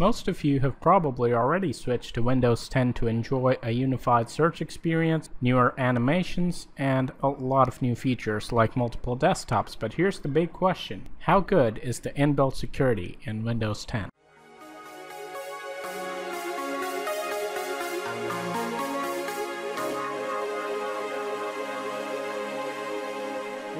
Most of you have probably already switched to Windows 10 to enjoy a unified search experience, newer animations, and a lot of new features like multiple desktops, but here's the big question. How good is the inbuilt security in Windows 10?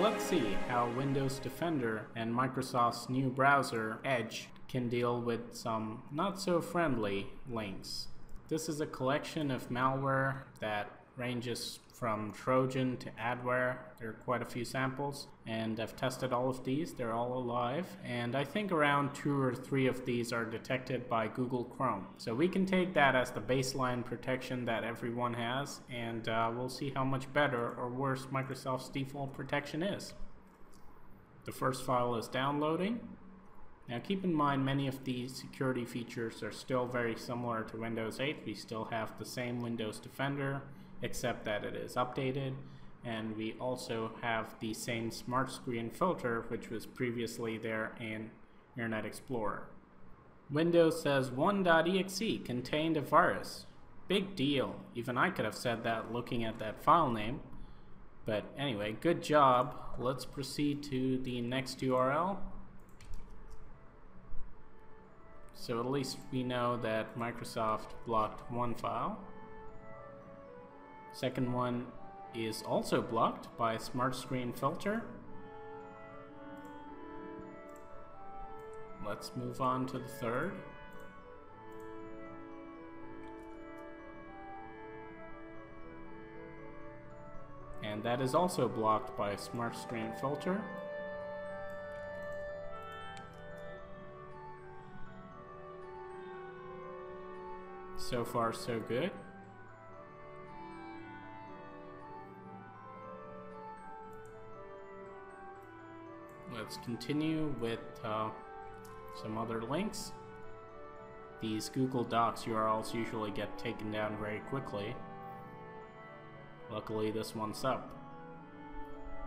Let's see how Windows Defender and Microsoft's new browser, Edge, can deal with some not-so-friendly links. This is a collection of malware that ranges from Trojan to adware. There are quite a few samples, and I've tested all of these. They're all alive, and I think around 2 or 3 of these are detected by Google Chrome. So we can take that as the baseline protection that everyone has, and we'll see how much better or worse Microsoft's default protection is. The first file is downloading. Now keep in mind, many of these security features are still very similar to Windows 8. We still have the same Windows Defender, except that it is updated, and we also have the same SmartScreen Filter, which was previously there in Internet Explorer. Windows says 1.exe contained a virus. Big deal. Even I could have said that looking at that file name. But anyway, good job. Let's proceed to the next URL. So at least we know that Microsoft blocked one file. Second one is also blocked by SmartScreen Filter. Let's move on to the third. And that is also blocked by SmartScreen Filter. So far, so good. Let's continue with some other links. These Google Docs URLs usually get taken down very quickly. Luckily, this one's up.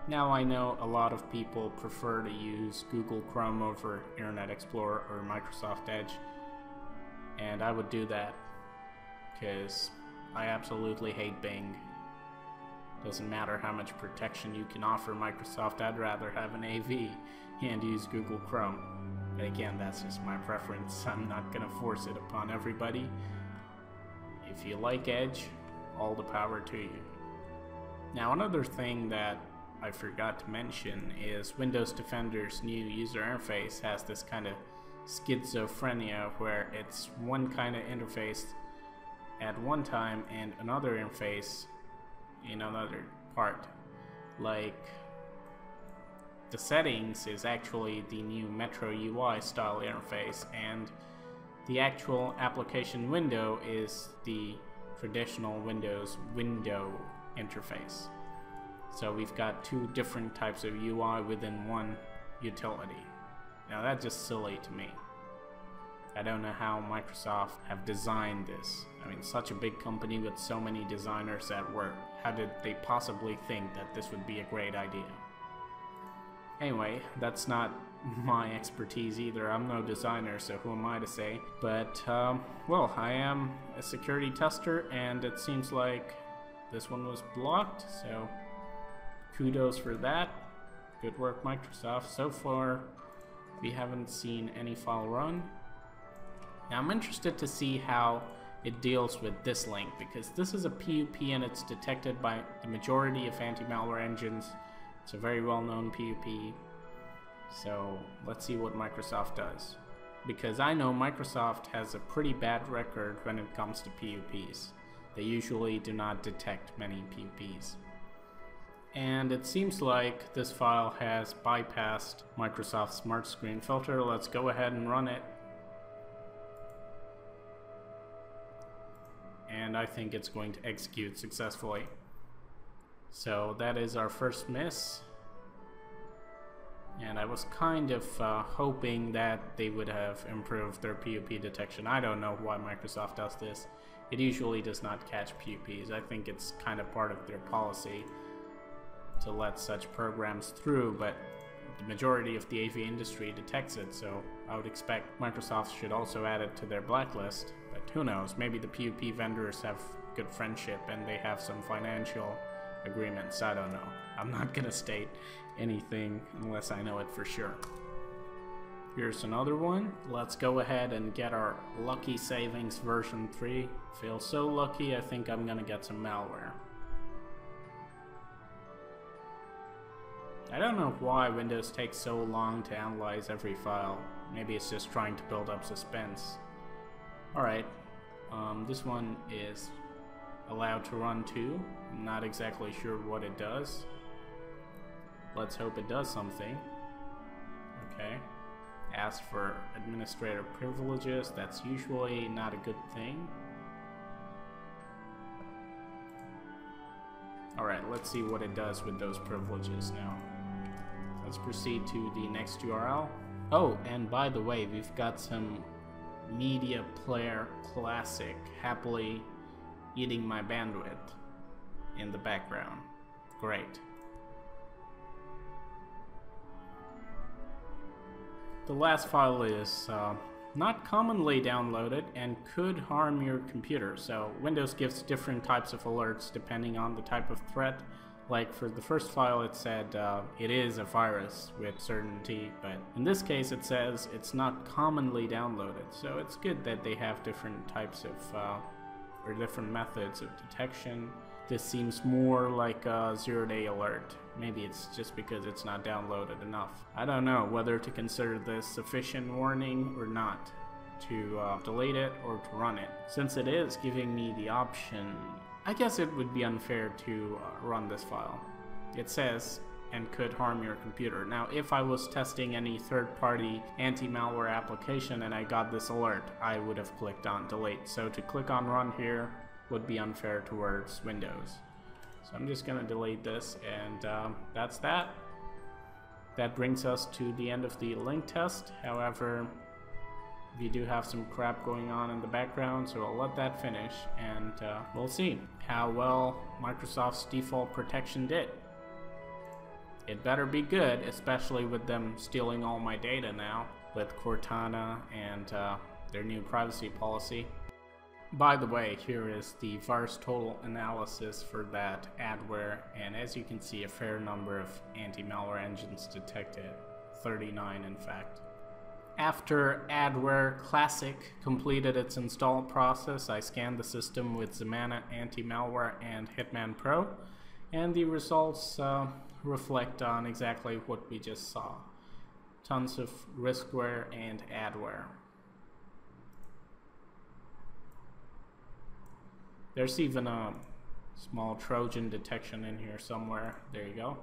Now I know a lot of people prefer to use Google Chrome over Internet Explorer or Microsoft Edge, and I would do that because I absolutely hate Bing. Doesn't matter how much protection you can offer Microsoft, I'd rather have an AV and use Google Chrome. But again, that's just my preference. I'm not going to force it upon everybody. If you like Edge, all the power to you. Now, another thing that I forgot to mention is Windows Defender's new user interface has this kind of schizophrenia where it's one kind of interface at one time and another interface in another part. Like, the settings is actually the new Metro UI style interface, and the actual application window is the traditional Windows window interface. So we've got two different types of UI within one utility. Now that's just silly to me. I don't know how Microsoft have designed this. I mean, such a big company with so many designers at work. How did they possibly think that this would be a great idea? Anyway, that's not my expertise either. I'm no designer, so who am I to say? But, well, I am a security tester, and it seems like this one was blocked, so kudos for that. Good work, Microsoft. So far, we haven't seen any file run. Now, I'm interested to see how it deals with this link, because this is a PUP and it's detected by the majority of anti-malware engines. It's a very well-known PUP. So let's see what Microsoft does, because I know Microsoft has a pretty bad record when it comes to PUPs. They usually do not detect many PUPs. And it seems like this file has bypassed Microsoft's SmartScreen Filter. Let's go ahead and run it. And I think it's going to execute successfully. So that is our first miss. And I was kind of hoping that they would have improved their PUP detection. I don't know why Microsoft does this. It usually does not catch PUPs. I think it's kind of part of their policy to let such programs through, but the majority of the AV industry detects it, so I would expect Microsoft should also add it to their blacklist, but who knows, maybe the PUP vendors have good friendship and they have some financial agreements, I don't know. I'm not gonna state anything unless I know it for sure. Here's another one. Let's go ahead and get our lucky savings version 3. Feel so lucky, I think I'm gonna get some malware. I don't know why Windows takes so long to analyze every file. Maybe it's just trying to build up suspense. Alright, this one is allowed to run too. I'm not exactly sure what it does. Let's hope it does something. Okay. Asked for administrator privileges. That's usually not a good thing. Alright, let's see what it does with those privileges now. Let's proceed to the next URL. Oh, and by the way, we've got some Media Player Classic happily eating my bandwidth in the background. Great. The last file is not commonly downloaded and could harm your computer, so Windows gives different types of alerts depending on the type of threat. Like for the first file it said it is a virus with certainty, but in this case it says it's not commonly downloaded, so it's good that they have different types of or different methods of detection. This seems more like a zero-day alert. Maybe it's just because it's not downloaded enough. I don't know whether to consider this sufficient warning or not, to delete it or to run it. Since it is giving me the option, I guess it would be unfair to run this file. It says, and could harm your computer. Now, if I was testing any third-party anti-malware application and I got this alert, I would have clicked on delete. So to click on run here would be unfair towards Windows. So I'm just gonna delete this, and that's that. That brings us to the end of the link test. However, we do have some crap going on in the background, so I'll let that finish, and we'll see how well Microsoft's default protection did. It better be good, especially with them stealing all my data now with Cortana and their new privacy policy. By the way, here is the VirusTotal analysis for that adware, and as you can see, a fair number of anti-malware engines detected, 39 in fact. After Adware Classic completed its install process, I scanned the system with Zemana Anti-Malware and Hitman Pro, and the results reflect on exactly what we just saw. Tons of riskware and adware. There's even a small Trojan detection in here somewhere. There you go.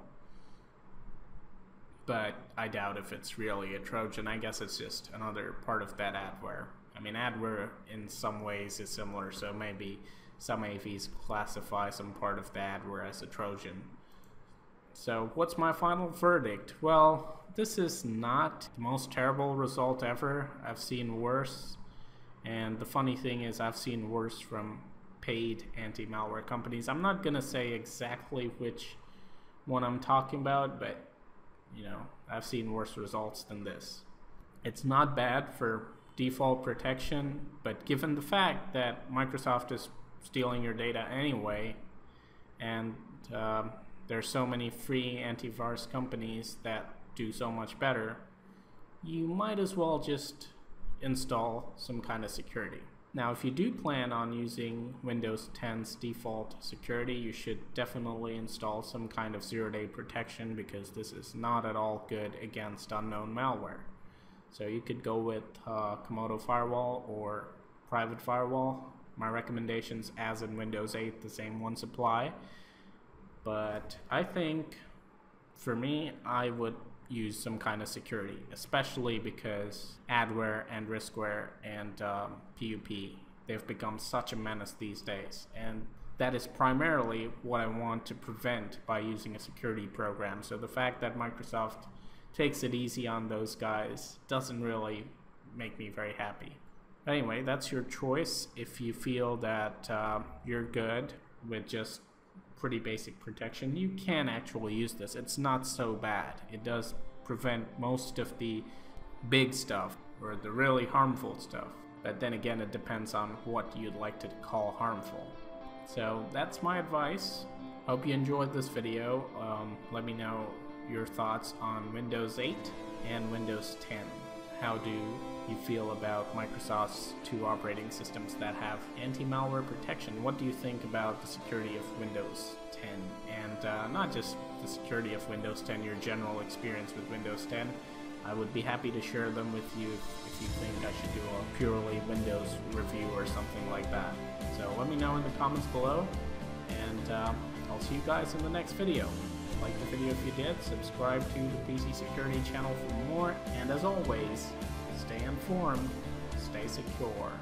But I doubt if it's really a Trojan. I guess it's just another part of that adware. I mean, adware in some ways is similar, so maybe some AVs classify some part of the adware as a Trojan. So what's my final verdict? Well, this is not the most terrible result ever. I've seen worse. And the funny thing is, I've seen worse from paid anti-malware companies. I'm not gonna say exactly which one I'm talking about, but you know, I've seen worse results than this. It's not bad for default protection, but given the fact that Microsoft is stealing your data anyway, and there's so many free antivirus companies that do so much better, you might as well just install some kind of security. Now, if you do plan on using Windows 10's default security, you should definitely install some kind of zero-day protection, because this is not at all good against unknown malware. So you could go with Komodo firewall or private firewall. My recommendations, as in Windows 8, the same ones apply. But I think, for me, I would use some kind of security, especially because adware and riskware and PUP, they've become such a menace these days, and that is primarily what I want to prevent by using a security program. So the fact that Microsoft takes it easy on those guys doesn't really make me very happy. But anyway, that's your choice. If you feel that you're good with just pretty basic protection, you can actually use this. It's not so bad. It does prevent most of the big stuff. or the really harmful stuff. But then again, it depends on what you'd like to call harmful. So that's my advice. Hope you enjoyed this video. Let me know your thoughts on Windows 8 and Windows 10. How do you feel about Microsoft's two operating systems that have anti-malware protection? What do you think about the security of Windows 10? And not just the security of Windows 10, your general experience with Windows 10. I would be happy to share them with you if you think I should do a purely Windows review or something like that. So let me know in the comments below, and I'll see you guys in the next video. Like the video if you did, subscribe to the PC Security Channel for more, and as always, stay informed, stay secure.